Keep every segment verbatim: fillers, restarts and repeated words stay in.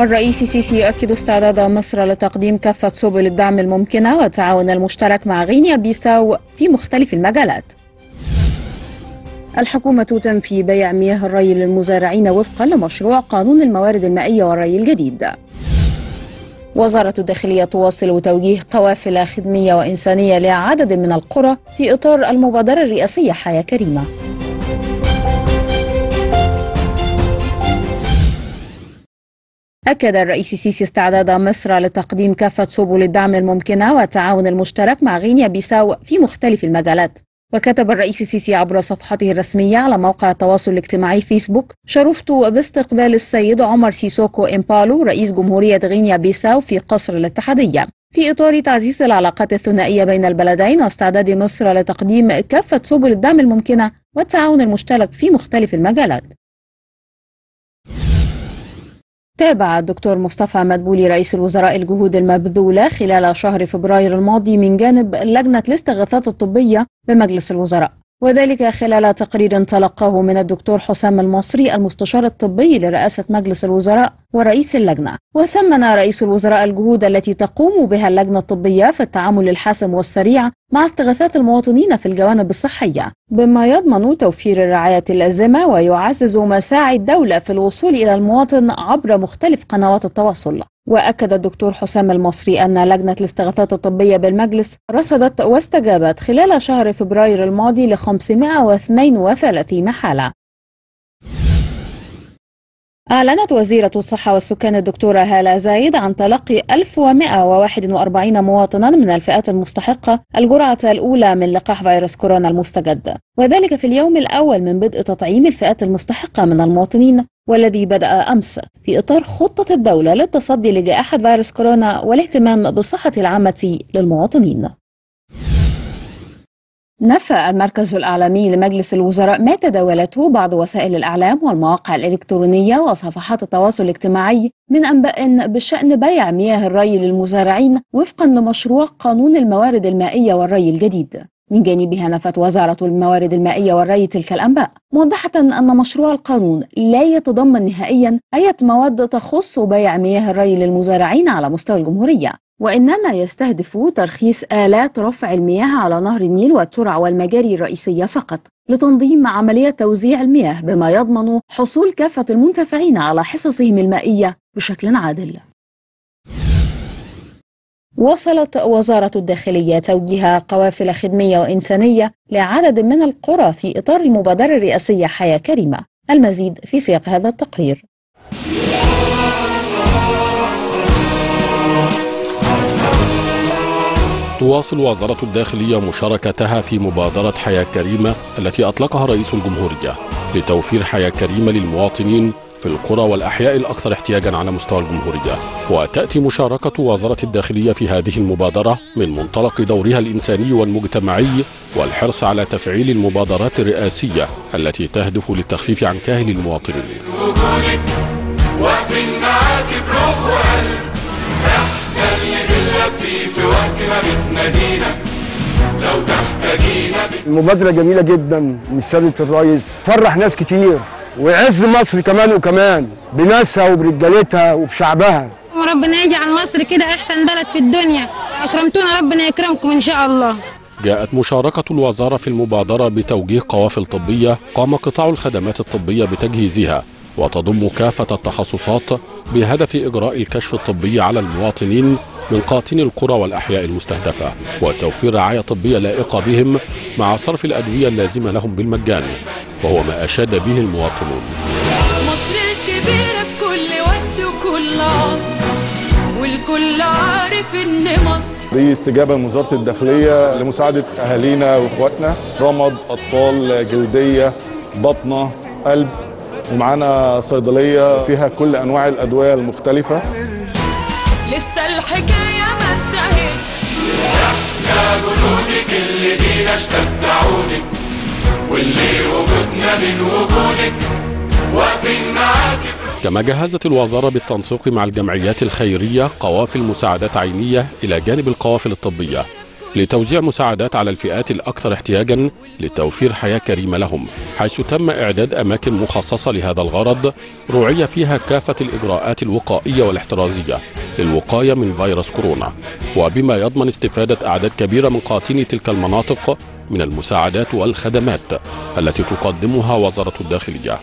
الرئيس السيسي يؤكد استعداد مصر لتقديم كافة سبل الدعم الممكنة والتعاون المشترك مع غينيا بيساو في مختلف المجالات. الحكومة تنفي بيع مياه الري للمزارعين وفقا لمشروع قانون الموارد المائية والري الجديد. وزارة الداخلية تواصل توجيه قوافل خدمية وإنسانية لعدد من القرى في إطار المبادرة الرئاسية حياة كريمة. أكد الرئيس السيسي استعداد مصر لتقديم كافة سبل الدعم الممكنة والتعاون المشترك مع غينيا بيساو في مختلف المجالات. وكتب الرئيس السيسي عبر صفحته الرسمية على موقع التواصل الاجتماعي فيسبوك: شرفت باستقبال السيد عمر سيسوكو إمبالو رئيس جمهورية غينيا بيساو في قصر الاتحادية في إطار تعزيز العلاقات الثنائية بين البلدين واستعداد مصر لتقديم كافة سبل الدعم الممكنة والتعاون المشترك في مختلف المجالات. تابع الدكتور مصطفى مدبولي رئيس الوزراء الجهود المبذولة خلال شهر فبراير الماضي من جانب لجنة الاستغاثات الطبية بمجلس الوزراء، وذلك خلال تقرير تلقاه من الدكتور حسام المصري المستشار الطبي لرئاسة مجلس الوزراء ورئيس اللجنة. وثمن رئيس الوزراء الجهود التي تقوم بها اللجنة الطبية في التعامل الحاسم والسريع مع استغاثات المواطنين في الجوانب الصحية، بما يضمن توفير الرعاية اللازمة ويعزز مساعي الدولة في الوصول إلى المواطن عبر مختلف قنوات التواصل. وأكد الدكتور حسام المصري أن لجنة الاستغاثات الطبية بالمجلس رصدت واستجابت خلال شهر فبراير الماضي ل خمسمائة واثنين وثلاثين حالة. أعلنت وزيرة الصحة والسكان الدكتورة هالة زايد عن تلقي ألف ومائة وواحد وأربعين مواطنا من الفئات المستحقة الجرعة الأولى من لقاح فيروس كورونا المستجد، وذلك في اليوم الأول من بدء تطعيم الفئات المستحقة من المواطنين، والذي بدأ أمس في إطار خطة الدولة للتصدي لجائحة فيروس كورونا والاهتمام بالصحة العامة للمواطنين. نفى المركز الإعلامي لمجلس الوزراء ما تداولته بعض وسائل الإعلام والمواقع الإلكترونية وصفحات التواصل الاجتماعي من أنباء بشأن بيع مياه الري للمزارعين وفقا لمشروع قانون الموارد المائية والري الجديد. من جانبها نفت وزارة الموارد المائية والري تلك الأنباء، موضحة أن مشروع القانون لا يتضمن نهائيا أي مواد تخص بيع مياه الري للمزارعين على مستوى الجمهورية، وإنما يستهدف ترخيص آلات رفع المياه على نهر النيل والترع والمجاري الرئيسية فقط لتنظيم عملية توزيع المياه، بما يضمن حصول كافة المنتفعين على حصصهم المائية بشكل عادل. وصلت وزارة الداخلية توجيه قوافل خدمية وإنسانية لعدد من القرى في إطار المبادرة الرئاسية حياة كريمة. المزيد في سياق هذا التقرير. تواصل وزارة الداخلية مشاركتها في مبادرة حياة كريمة التي أطلقها رئيس الجمهورية لتوفير حياة كريمة للمواطنين في القرى والأحياء الأكثر احتياجا على مستوى الجمهورية. وتأتي مشاركة وزارة الداخلية في هذه المبادرة من منطلق دورها الإنساني والمجتمعي والحرص على تفعيل المبادرات الرئاسية التي تهدف للتخفيف عن كاهل المواطنين. المبادرة جميلة جدا من سيادة الرئيس، فرح ناس كتير وعز مصر كمان وكمان بناسها وبرجالتها وبشعبها. وربنا يجعل مصر كده أحسن بلد في الدنيا، أكرمتونا ربنا يكرمكم إن شاء الله. جاءت مشاركة الوزارة في المبادرة بتوجيه قوافل طبية قام قطاع الخدمات الطبية بتجهيزها وتضم كافة التخصصات بهدف إجراء الكشف الطبي على المواطنين من قاطني القرى والأحياء المستهدفة وتوفير رعاية طبية لائقة بهم مع صرف الأدوية اللازمة لهم بالمجان، وهو ما أشاد به المواطنون. مصر الكبيرة في كل وقت وكل عصر والكل عارف إن مصر. دي استجابة من وزارة الداخلية لمساعدة أهالينا وإخواتنا، رمض، أطفال، جلدية، بطنة، قلب، ومعانا صيدلية فيها كل أنواع الأدوية المختلفة. لسه الحكاية ما انتهتش. احنا جنودك اللي بينا اشتد عونك واللي وجودنا من وجودك واقفين معاك. كما جهزت الوزارة بالتنسيق مع الجمعيات الخيرية قوافل مساعدات عينية إلى جانب القوافل الطبية لتوزيع مساعدات على الفئات الأكثر احتياجا لتوفير حياة كريمة لهم، حيث تم إعداد أماكن مخصصة لهذا الغرض روعية فيها كافة الإجراءات الوقائية والاحترازية للوقاية من فيروس كورونا، وبما يضمن استفادة أعداد كبيرة من قاطني تلك المناطق من المساعدات والخدمات التي تقدمها وزارة الداخلية.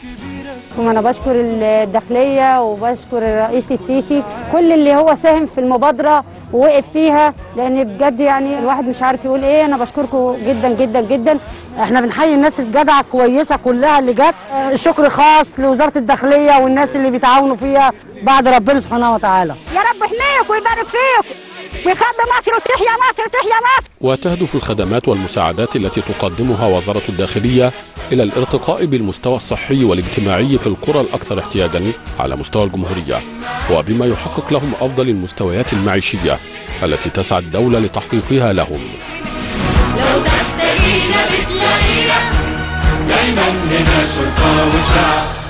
وأنا بشكر الداخلية وبشكر الرئيس السيسي كل اللي هو ساهم في المبادرة ووقف فيها، لأن بجد يعني الواحد مش عارف يقول إيه. أنا بشكركم جدا جدا جدا. إحنا بنحيي الناس الجدعة الكويسة كلها اللي جت. شكر خاص لوزارة الداخلية والناس اللي بيتعاونوا فيها بعد ربنا سبحانه وتعالى. يا رب يحميك ويبارك فيك ويخلي مصر وتحيا مصر وتحيا مصر. وتهدف الخدمات والمساعدات التي تقدمها وزارة الداخلية إلى الارتقاء بالمستوى الصحي والاجتماعي في القرى الأكثر احتياجاً على مستوى الجمهورية، وبما يحقق لهم أفضل المستويات المعيشية التي تسعى الدولة لتحقيقها لهم. لو تحتاجينا بتلاقينا دايماً هنا شرطة وشعب.